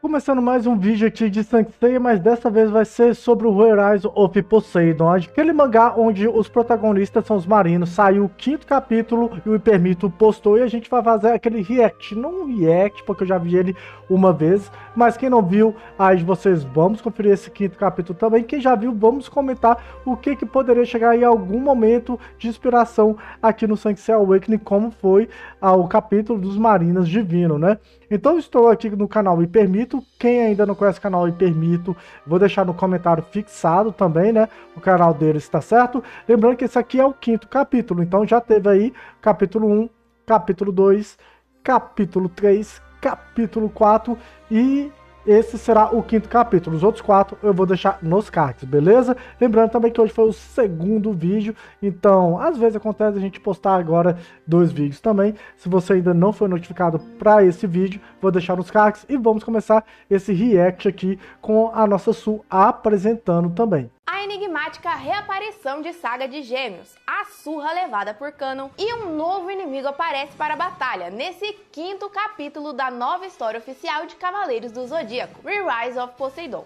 Começando mais um vídeo aqui de Saint Seiya, mas dessa vez vai ser sobre o Rise of Poseidon, aquele mangá onde os protagonistas são os marinos. Saiu o 5º capítulo e o Hipermito postou e a gente vai fazer aquele react, não um react, porque eu já vi ele uma vez, mas quem não viu, aí vocês vamos conferir esse 5º capítulo também. Quem já viu, vamos comentar o que poderia chegar em algum momento de inspiração aqui no Saint Seiya Awakening, como foi o capítulo dos marinos divino, né? Então estou aqui no canal Hipermito. Quem ainda não conhece o canal Hipermito, vou deixar no comentário fixado também, né? O canal dele, está certo? Lembrando que esse aqui é o 5º capítulo, então já teve aí capítulo 1, capítulo 2, capítulo 3, capítulo 4 e esse será o 5º capítulo. Os outros 4 eu vou deixar nos cards, beleza? Lembrando também que hoje foi o 2º vídeo, então às vezes acontece a gente postar agora 2 vídeos também. Se você ainda não foi notificado para esse vídeo, vou deixar nos cards e vamos começar esse react aqui com a nossa Su apresentando também. A enigmática reaparição de Saga de Gêmeos, a surra levada por Kanon e um novo inimigo aparece para a batalha nesse 5º capítulo da nova história oficial de Cavaleiros do Zodíaco, Rise of Poseidon.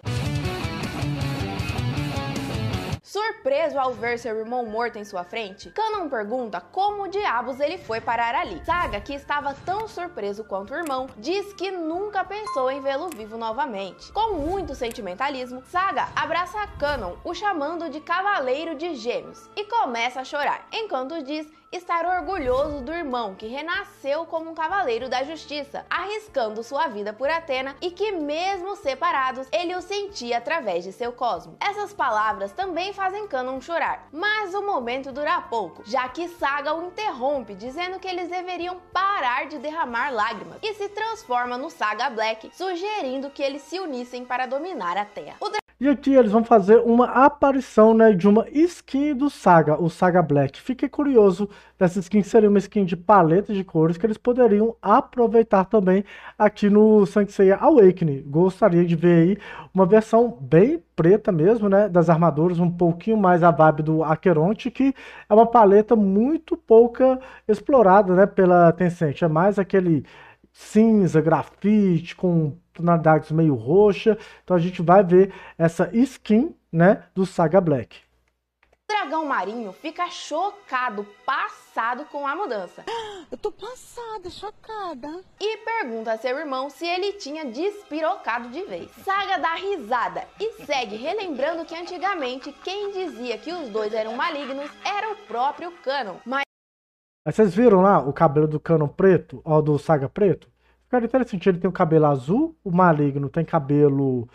Surpreso ao ver seu irmão morto em sua frente, Kanon pergunta como diabos ele foi parar ali. Saga, que estava tão surpreso quanto o irmão, diz que nunca pensou em vê-lo vivo novamente. Com muito sentimentalismo, Saga abraça Kanon, o chamando de Cavaleiro de Gêmeos, e começa a chorar, enquanto diz estar orgulhoso do irmão que renasceu como um cavaleiro da justiça, arriscando sua vida por Atena e que mesmo separados, ele o sentia através de seu cosmo. Essas palavras também fazem Kanon chorar, mas o momento dura pouco, já que Saga o interrompe dizendo que eles deveriam parar de derramar lágrimas e se transforma no Saga Black, sugerindo que eles se unissem para dominar a Terra. E aqui eles vão fazer uma aparição, né, de uma skin do Saga, o Saga Black. Fiquei curioso dessa skin, seria uma skin de paleta de cores que eles poderiam aproveitar também aqui no Saint Seiya Awakening. Gostaria de ver aí uma versão bem preta mesmo, né, das armaduras, um pouquinho mais a vibe do Acheronte, que é uma paleta muito pouca explorada, né, pela Tencent. É mais aquele cinza, grafite, com tonalidades meio roxa. Então a gente vai ver essa skin, né, do Saga Black. O dragão marinho fica chocado, passado com a mudança. Eu tô passada, chocada. E pergunta a seu irmão se ele tinha despirocado de vez. Saga dá risada e segue relembrando que antigamente quem dizia que os dois eram malignos era o próprio Kanon. Mas vocês viram lá o cabelo do Kanon preto, ó, do Saga preto? Cara, interessante, ele tem o cabelo azul, o maligno tem cabelo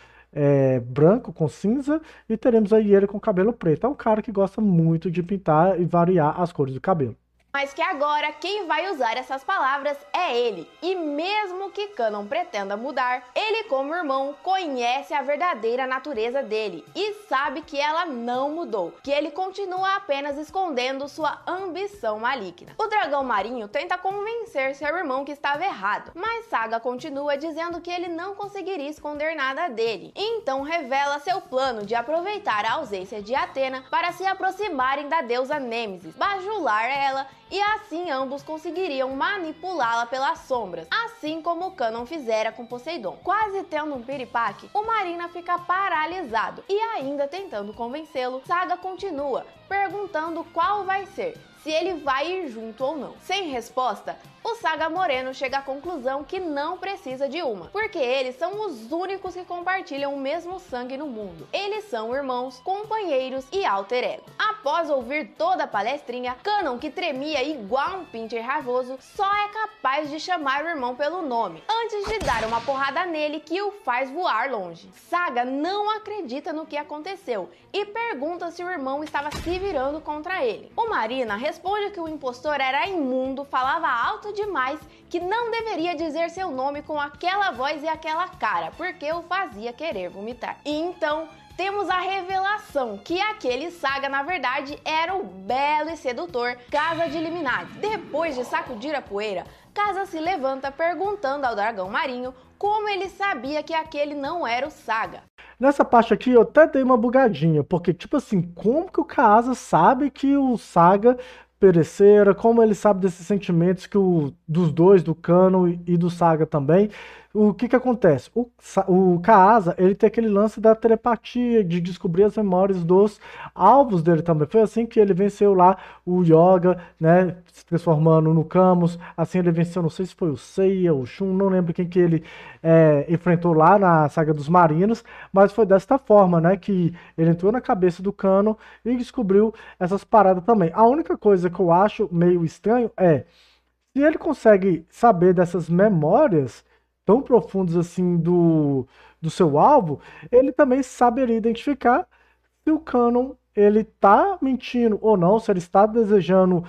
branco com cinza e teremos aí ele com cabelo preto. É um cara que gosta muito de pintar e variar as cores do cabelo. Mas que agora quem vai usar essas palavras é ele. E mesmo que Kanon pretenda mudar, ele como irmão conhece a verdadeira natureza dele e sabe que ela não mudou, que ele continua apenas escondendo sua ambição maligna. O dragão marinho tenta convencer seu irmão que estava errado, mas Saga continua dizendo que ele não conseguiria esconder nada dele. Então revela seu plano de aproveitar a ausência de Atena para se aproximarem da deusa Nemesis, bajular ela e assim ambos conseguiriam manipulá-la pelas sombras, assim como Kanon fizera com Poseidon. Quase tendo um piripaque, o marina fica paralisado e ainda tentando convencê-lo, Saga continua, perguntando qual vai ser, se ele vai ir junto ou não. Sem resposta, o Saga Moreno chega à conclusão que não precisa de uma, porque eles são os únicos que compartilham o mesmo sangue no mundo. Eles são irmãos, companheiros e alter ego. Após ouvir toda a palestrinha, Kanon, que tremia igual um pincher raivoso, só é capaz de chamar o irmão pelo nome, antes de dar uma porrada nele que o faz voar longe. Saga não acredita no que aconteceu e pergunta se o irmão estava se virando contra ele. O marina responde que o impostor era imundo, falava alto demais, que não deveria dizer seu nome com aquela voz e aquela cara, porque o fazia querer vomitar. E então temos a revelação que aquele Saga, na verdade, era o belo e sedutor Kaasa de Limnades. Depois de sacudir a poeira, Kaasa se levanta perguntando ao dragão marinho como ele sabia que aquele não era o Saga. Nessa parte aqui eu até dei uma bugadinha, porque tipo assim, como que o Kaasa sabe que o Saga perecera, como ele sabe desses sentimentos que dos dois, do Kanon e do Saga também, O que que acontece? O Kaasa, ele tem aquele lance da telepatia, de descobrir as memórias dos alvos dele também. Foi assim que ele venceu lá o Yoga, né, se transformando no Camus. Assim ele venceu, não sei se foi o Seiya, o Shun, não lembro quem que ele enfrentou lá na Saga dos Marinos, mas foi desta forma, né, que ele entrou na cabeça do Kanon e descobriu essas paradas também. A única coisa que eu acho meio estranho é, se ele consegue saber dessas memórias tão profundos assim do seu alvo, ele também saberia identificar se o Kanon ele tá mentindo ou não, se ele está desejando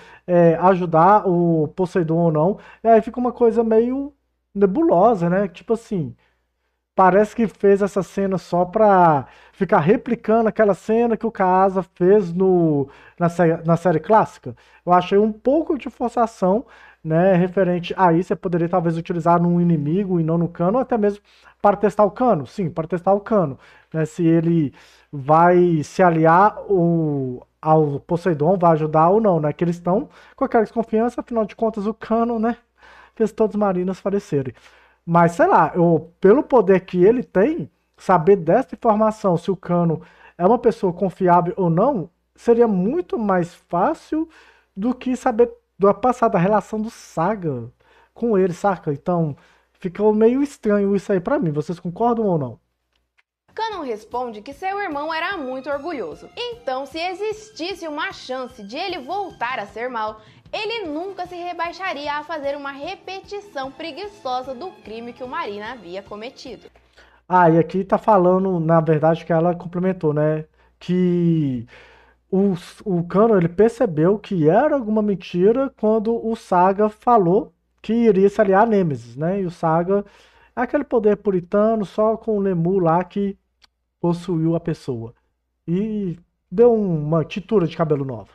ajudar o Poseidon ou não. E aí fica uma coisa meio nebulosa, né? Tipo assim, parece que fez essa cena só pra ficar replicando aquela cena que o Kaasa fez na série clássica. Eu achei um pouco de forçação, né, referente a isso. Você poderia talvez utilizar num inimigo e não no Kanon, até mesmo para testar o Kanon, sim, para testar o Kanon, né, se ele vai se aliar ao Poseidon, vai ajudar ou não, né, que eles estão com aquela desconfiança, afinal de contas o Kanon, né, fez todos os marinos falecerem. Mas sei lá, pelo poder que ele tem, saber dessa informação, se o Kanon é uma pessoa confiável ou não, seria muito mais fácil do que saber do passado, a relação do Saga com ele, saca? Então, ficou meio estranho isso aí pra mim. Vocês concordam ou não? Kanon responde que seu irmão era muito orgulhoso. Então, se existisse uma chance de ele voltar a ser mal, ele nunca se rebaixaria a fazer uma repetição preguiçosa do crime que o Marina havia cometido. Ah, e aqui tá falando, na verdade, que ela complementou, né? Que o Kanon, ele percebeu que era alguma mentira quando o Saga falou que iria se aliar a Nemesis, né? E o Saga é aquele poder puritano só com o Lemu lá que possuiu a pessoa. E deu uma tintura de cabelo nova.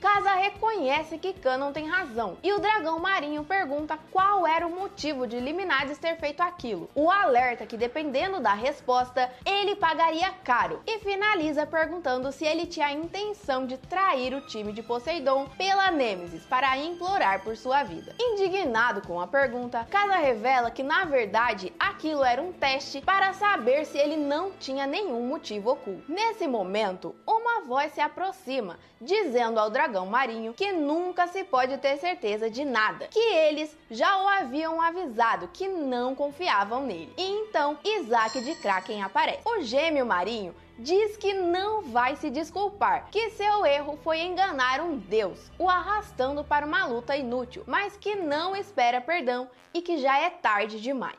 Kaasa reconhece que Kanon tem razão, e o dragão marinho pergunta qual era o motivo de Limnades ter feito aquilo. O alerta que, dependendo da resposta, ele pagaria caro, e finaliza perguntando se ele tinha a intenção de trair o time de Poseidon pela Nemesis para implorar por sua vida. Indignado com a pergunta, Kaasa revela que, na verdade, aquilo era um teste para saber se ele não tinha nenhum motivo oculto. Nesse momento, uma voz se aproxima, dizendo ao dragão marinho que nunca se pode ter certeza de nada, que eles já o haviam avisado que não confiavam nele. E então Isaac de Kraken aparece. O gêmeo marinho diz que não vai se desculpar, que seu erro foi enganar um deus, o arrastando para uma luta inútil, mas que não espera perdão e que já é tarde demais.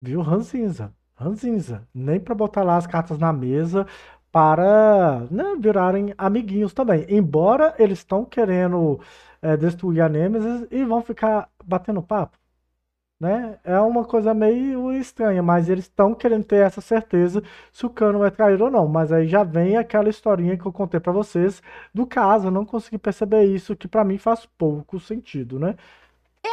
Viu, ranzinza? Ranzinza. Nem pra botar lá as cartas na mesa para, né, virarem amiguinhos também. Embora eles estão querendo destruir a Nemesis e vão ficar batendo papo, né? É uma coisa meio estranha, mas eles estão querendo ter essa certeza se o Kanon é traído ou não. Mas aí já vem aquela historinha que eu contei para vocês do caso, eu não consegui perceber isso, que para mim faz pouco sentido, né?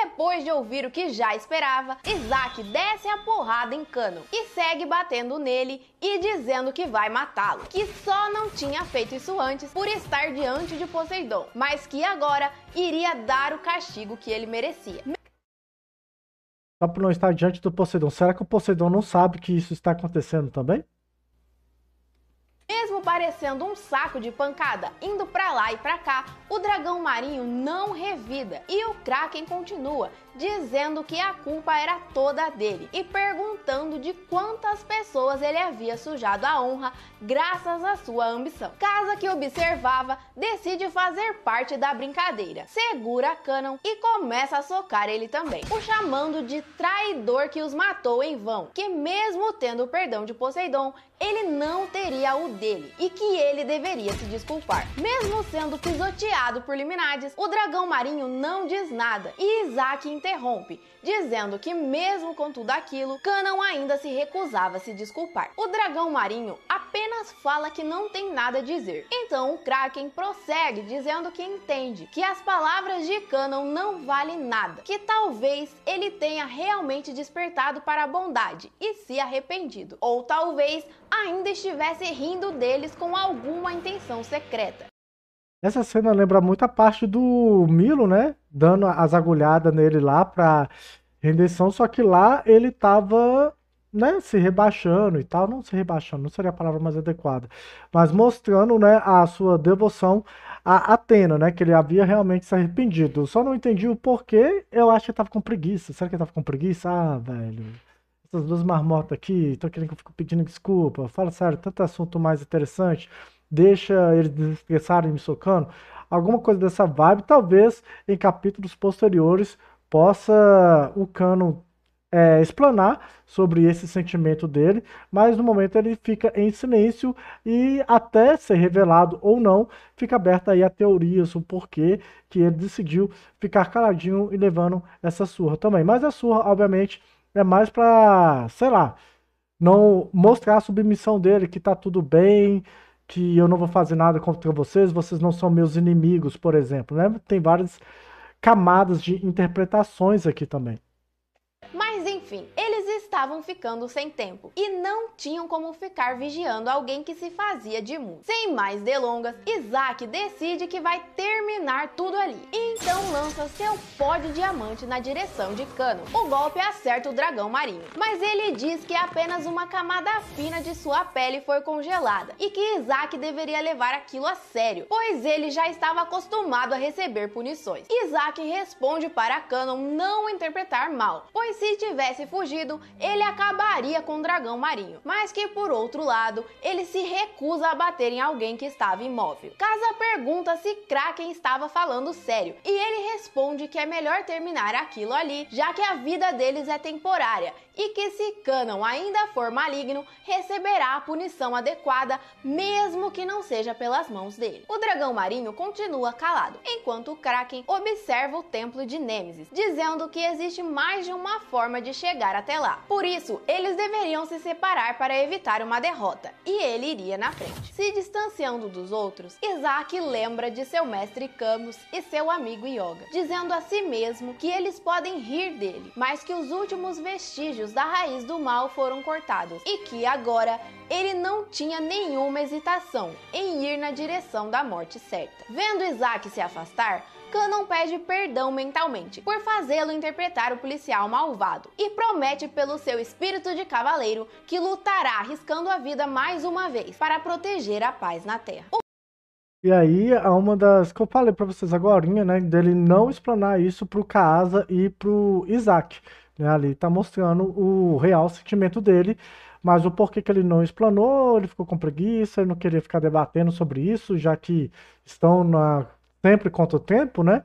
Depois de ouvir o que já esperava, Isaac desce a porrada em Kanon e segue batendo nele e dizendo que vai matá-lo, que só não tinha feito isso antes por estar diante de Poseidon, mas que agora iria dar o castigo que ele merecia. Só por não estar diante do Poseidon, será que o Poseidon não sabe que isso está acontecendo também? Mesmo parecendo um saco de pancada, indo pra lá e pra cá, o dragão marinho não revida e o Kraken continua, dizendo que a culpa era toda dele e perguntando de quantas pessoas ele havia sujado a honra graças à sua ambição. Kaasa, que observava, decide fazer parte da brincadeira, segura Kanon e começa a socar ele também, o chamando de traidor que os matou em vão, que mesmo tendo o perdão de Poseidon, ele não teria o dele e que ele deveria se desculpar. Mesmo sendo pisoteado por Limnades, o dragão marinho não diz nada e Isaac interrompe, dizendo que mesmo com tudo aquilo, Kanon ainda se recusava a se desculpar. O dragão marinho apenas fala que não tem nada a dizer. Então o Kraken prossegue dizendo que entende que as palavras de Kanon não valem nada, que talvez ele tenha realmente despertado para a bondade e se arrependido, ou talvez ainda estivesse rindo deles com alguma intenção secreta. Essa cena lembra muito a parte do Milo, né? Dando as agulhadas nele lá pra Rendição, só que lá ele tava, né, se rebaixando e tal, não se rebaixando, não seria a palavra mais adequada, mas mostrando, né, a sua devoção a Atena, né, que ele havia realmente se arrependido. Eu só não entendi o porquê, eu acho que ele tava com preguiça. Será que ele tava com preguiça? Ah, velho, essas duas marmotas aqui, tô querendo que eu fico pedindo desculpa, fala sério, tanto assunto mais interessante, deixa eles desestressarem me socando, alguma coisa dessa vibe. Talvez em capítulos posteriores possa o Kanon explanar sobre esse sentimento dele, mas no momento ele fica em silêncio e até ser revelado ou não, fica aberta aí a teoria sobre o porquê que ele decidiu ficar caladinho e levando essa surra também. Mas a surra, obviamente, é mais para, sei lá, não mostrar a submissão dele, que tá tudo bem, que eu não vou fazer nada contra vocês, vocês não são meus inimigos, por exemplo, né? Tem várias camadas de interpretações aqui também. Mas enfim, eles estavam ficando sem tempo e não tinham como ficar vigiando alguém que se fazia de mudo. Sem mais delongas, Isaac decide que vai terminar tudo ali. Então lança seu pó de diamante na direção de Kanon. O golpe acerta o dragão marinho, mas ele diz que apenas uma camada fina de sua pele foi congelada e que Isaac deveria levar aquilo a sério, pois ele já estava acostumado a receber punições. Isaac responde para Kanon não interpretar mal, pois se tivesse fugido, ele acabaria com o dragão marinho, mas que por outro lado, ele se recusa a bater em alguém que estava imóvel. Kaasa pergunta se Kraken estava falando sério e ele responde que é melhor terminar aquilo ali, já que a vida deles é temporária e que se Kanon ainda for maligno, receberá a punição adequada, mesmo que não seja pelas mãos dele. O dragão marinho continua calado, enquanto Kraken observa o templo de Nemesis, dizendo que existe mais de uma forma de chegar até lá. Por isso, eles deveriam se separar para evitar uma derrota, e ele iria na frente. Se distanciando dos outros, Isaac lembra de seu mestre Camus e seu amigo Yoga, dizendo a si mesmo que eles podem rir dele, mas que os últimos vestígios da raiz do mal foram cortados, e que agora ele não tinha nenhuma hesitação em ir na direção da morte certa. Vendo Isaac se afastar, Kanon pede perdão mentalmente por fazê-lo interpretar o policial malvado e promete pelo seu espírito de cavaleiro que lutará arriscando a vida mais uma vez para proteger a paz na Terra. E aí, uma das que eu falei para vocês agora, né, dele não explanar isso pro Kaasa e pro Isaac, né, ali tá mostrando o real sentimento dele. Mas o porquê que ele não explanou, ele ficou com preguiça, ele não queria ficar debatendo sobre isso, já que estão na sempre contra o tempo, né?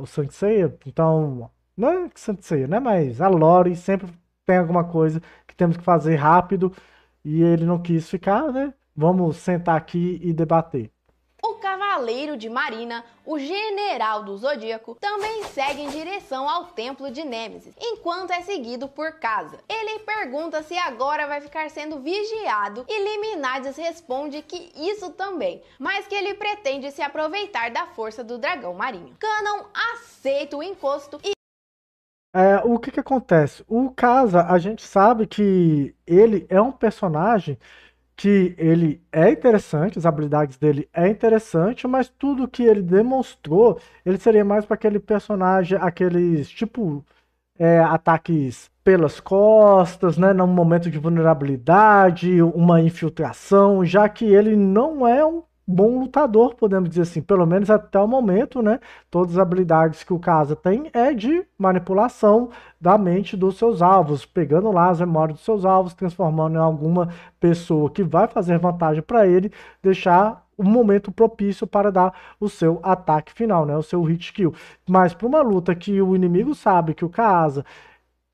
O Saint Seiya, então, não é que Saint Seiya, né? Mas a lore sempre tem alguma coisa que temos que fazer rápido e ele não quis ficar, né? Vamos sentar aqui e debater. O Cavaleiro de Marina, o General do Zodíaco, também segue em direção ao Templo de Nemesis, enquanto é seguido por Kaasa. Ele pergunta se agora vai ficar sendo vigiado e Limnades responde que isso também, mas que ele pretende se aproveitar da força do dragão marinho. Kanon aceita o encosto e... o que acontece? O Kaasa, a gente sabe que ele é um personagem que ele é interessante, as habilidades dele é interessante, mas tudo que ele demonstrou, ele seria mais para aquele personagem, aqueles tipo ataques pelas costas, né, num momento de vulnerabilidade, uma infiltração, já que ele não é um bom lutador, podemos dizer assim, pelo menos até o momento, né? Todas as habilidades que o Kaasa tem é de manipulação da mente dos seus alvos, pegando lá as memórias dos seus alvos, transformando em alguma pessoa que vai fazer vantagem para ele, deixar um momento propício para dar o seu ataque final, né? O seu hit kill. Mas para uma luta que o inimigo sabe que o Kaasa,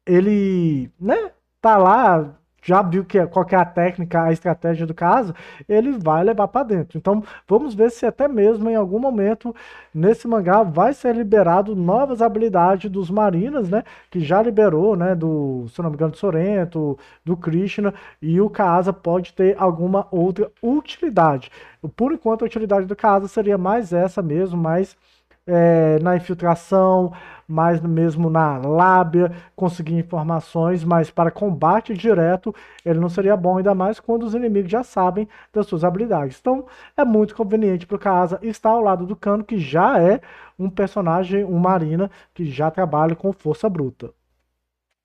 ele, né, tá lá, já viu que qual que é a técnica, a estratégia do Kaasa, ele vai levar para dentro. Então vamos ver se até mesmo em algum momento nesse mangá vai ser liberado novas habilidades dos Marinas, né? Que já liberou, né? Do, se não me engano, do Sorento, do Krishna, e o Kaasa pode ter alguma outra utilidade. Por enquanto a utilidade do Kaasa seria mais essa mesmo, mais na infiltração, mais mesmo na lábia, conseguir informações, mas para combate direto ele não seria bom, ainda mais quando os inimigos já sabem das suas habilidades. Então é muito conveniente para o Kaasa estar ao lado do Kanon, que já é um personagem, um marina, que já trabalha com força bruta.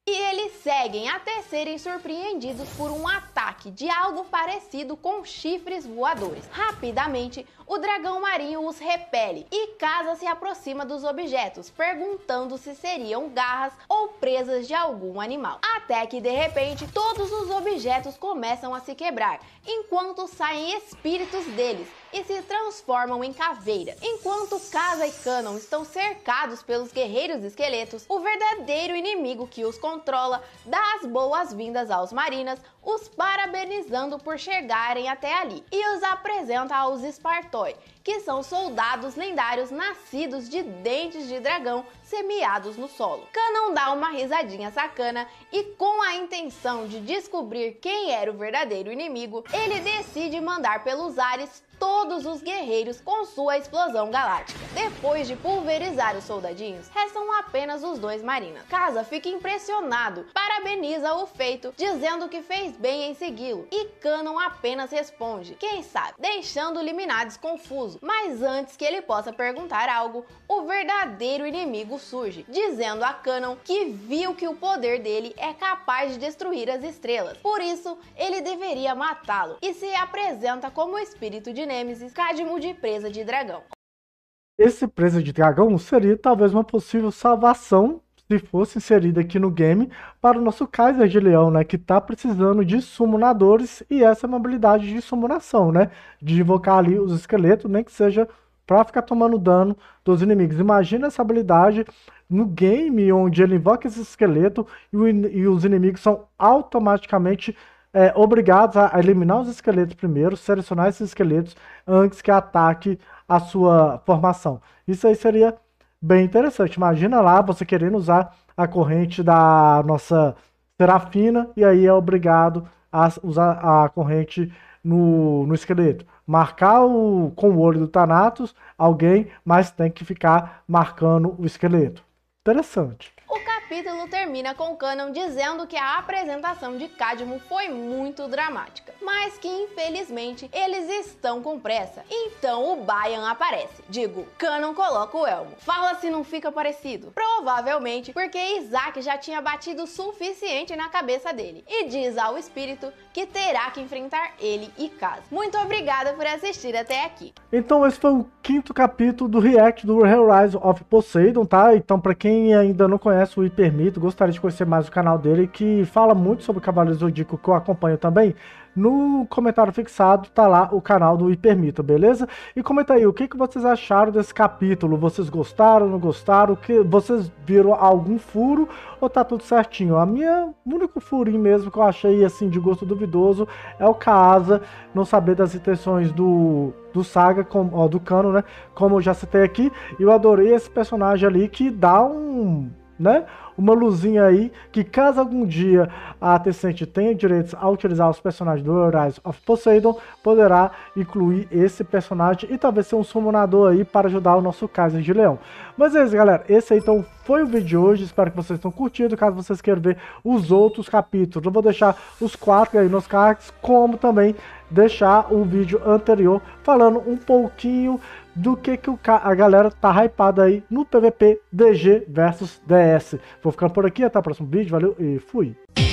E eles seguem até serem surpreendidos por um ataque de algo parecido com chifres voadores. Rapidamente, o dragão marinho os repele e Kaasa se aproxima dos objetos, perguntando se seriam garras ou presas de algum animal. Até que, de repente, todos os objetos começam a se quebrar, enquanto saem espíritos deles e se transformam em caveira. Enquanto Kaasa e Kanon estão cercados pelos guerreiros esqueletos, o verdadeiro inimigo que os controla dá as boas-vindas aos marinas, os parabenizando por chegarem até ali, e os apresenta aos Espartoi, que são soldados lendários nascidos de dentes de dragão semeados no solo. Kanon dá uma risadinha sacana e, com a intenção de descobrir quem era o verdadeiro inimigo, ele decide mandar pelos ares todos os guerreiros com sua explosão galáctica. Depois de pulverizar os soldadinhos, restam apenas os dois marinas. Kaasa fica impressionado, parabeniza o feito, dizendo que fez bem em segui-lo, e Kanon apenas responde, quem sabe, deixando Limnades confuso. Mas antes que ele possa perguntar algo, o verdadeiro inimigo surge, dizendo a Kanon que viu que o poder dele é capaz de destruir as estrelas, por isso ele deveria matá-lo, e se apresenta como espírito de Nemesis, Cadmo de presa de dragão. Esse presa de dragão seria talvez uma possível salvação se fosse inserida aqui no game para o nosso Kaiser de Leão, né, que tá precisando de summonadores, e essa é uma habilidade de summonação, né, de invocar ali os esqueletos, nem que seja para ficar tomando dano dos inimigos. Imagina essa habilidade no game onde ele invoca esse esqueleto e os inimigos são automaticamente obrigados a eliminar os esqueletos primeiro, selecionar esses esqueletos antes que ataque a sua formação. Isso aí seria bem interessante. Imagina lá você querendo usar a corrente da nossa Serafina e aí é obrigado a usar a corrente no esqueleto. Marcar com o olho do Thanatos alguém, mas tem que ficar marcando o esqueleto. Interessante. O capítulo termina com Kanon dizendo que a apresentação de Cadmo foi muito dramática, mas que infelizmente eles estão com pressa. Então o Baian aparece. Digo, Kanon coloca o elmo. Fala se não fica parecido. Provavelmente porque Isaac já tinha batido o suficiente na cabeça dele. E diz ao espírito que terá que enfrentar ele e Kaasa. Muito obrigada por assistir até aqui. Então esse foi o quinto capítulo do React do Rise of Poseidon, tá? Então pra quem ainda não conhece o Hipermito, gostaria de conhecer mais o canal dele, que fala muito sobre Cavaleiros do Zodíaco, que eu acompanho também. No comentário fixado tá lá o canal do Hipermito, beleza? E comenta aí o que vocês acharam desse capítulo. Vocês gostaram, não gostaram? Que vocês viram algum furo ou tá tudo certinho? A minha único furinho mesmo que eu achei assim de gosto duvidoso é o Kaasa não saber das intenções do Saga, do Kanon, né? Como eu já citei aqui, eu adorei esse personagem ali que dá uma luzinha aí, que caso algum dia a Tencent tenha direitos a utilizar os personagens do Rise of Poseidon, poderá incluir esse personagem e talvez ser um summonador aí para ajudar o nosso Kaiser de Leão. Mas é isso, galera, esse aí então foi o vídeo de hoje, espero que vocês tenham curtido. Caso vocês queiram ver os outros capítulos, eu vou deixar os 4 aí nos cards, como também deixar o vídeo anterior falando um pouquinho do que a galera tá hypada aí no PVP DG versus DS. Vou ficando por aqui, até o próximo vídeo, valeu e fui!